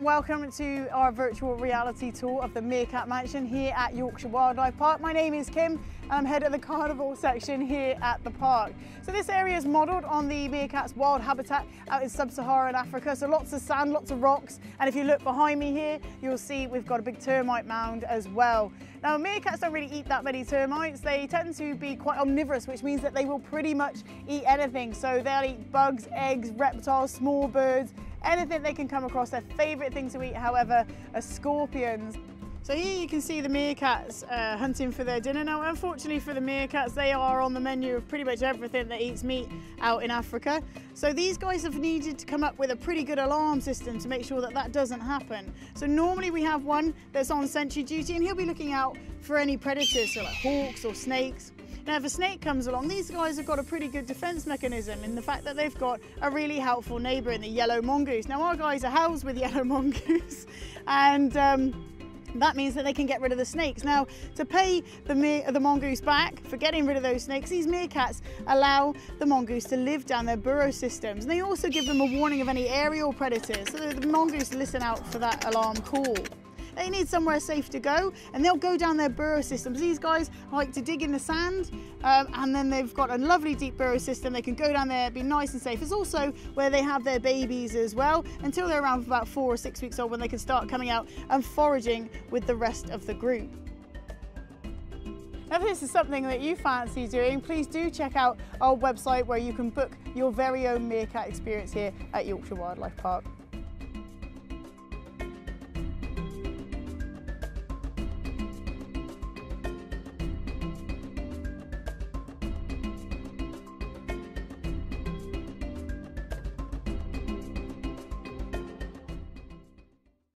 Welcome to our virtual reality tour of the Meerkat Mansion here at Yorkshire Wildlife Park. My name is Kim and I'm head of the carnival section here at the park. So this area is modelled on the meerkat's wild habitat out in sub-Saharan Africa. So lots of sand, lots of rocks, and if you look behind me here, you'll see we've got a big termite mound as well. Now meerkats don't really eat that many termites. They tend to be quite omnivorous, which means that they will pretty much eat anything. So they'll eat bugs, eggs, reptiles, small birds, anything they can come across. Their favourite thing to eat, however, are scorpions. So here you can see the meerkats hunting for their dinner. Now, unfortunately for the meerkats, they are on the menu of pretty much everything that eats meat out in Africa. So these guys have needed to come up with a pretty good alarm system to make sure that that doesn't happen. So normally we have one that's on sentry duty and he'll be looking out for any predators, so like hawks or snakes. Now if a snake comes along, these guys have got a pretty good defence mechanism in the fact that they've got a really helpful neighbour in the yellow mongoose. Now our guys are housed with yellow mongoose and that means that they can get rid of the snakes. Now, to pay the mongoose back for getting rid of those snakes, these meerkats allow the mongoose to live down their burrow systems. And they also give them a warning of any aerial predators, so the mongoose listen out for that alarm call. They need somewhere safe to go and they'll go down their burrow systems. These guys like to dig in the sand and then they've got a lovely deep burrow system. They can go down there, be nice and safe. It's also where they have their babies as well until they're around about 4 or 6 weeks old when they can start coming out and foraging with the rest of the group. Now, if this is something that you fancy doing, please do check out our website where you can book your very own meerkat experience here at Yorkshire Wildlife Park.